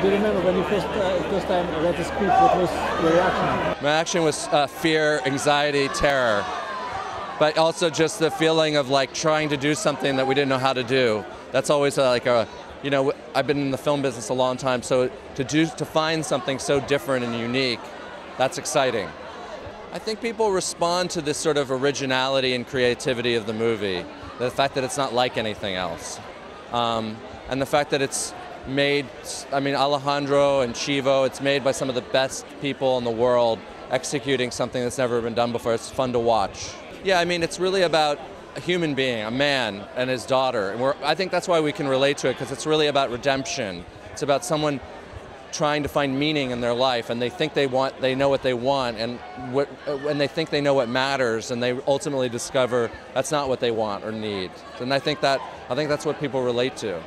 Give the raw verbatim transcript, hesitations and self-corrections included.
Do you remember when you first, uh, first time read the script, what was your reaction? My reaction was uh, fear, anxiety, terror, but also just the feeling of like trying to do something that we didn't know how to do. That's always uh, like a, you know, I've been in the film business a long time, so to do to find something so different and unique, that's exciting. I think people respond to this sort of originality and creativity of the movie, the fact that it's not like anything else, um, and the fact that it's made, I mean, Alejandro and Chivo, it's made by some of the best people in the world executing something that's never been done before. It's fun to watch. Yeah, I mean, it's really about a human being, a man and his daughter. And we're, I think that's why we can relate to it, because it's really about redemption. It's about someone trying to find meaning in their life, and they think they want, they know what they want, and what, when they think they know what matters, and they ultimately discover that's not what they want or need. And I think that, I think that's what people relate to.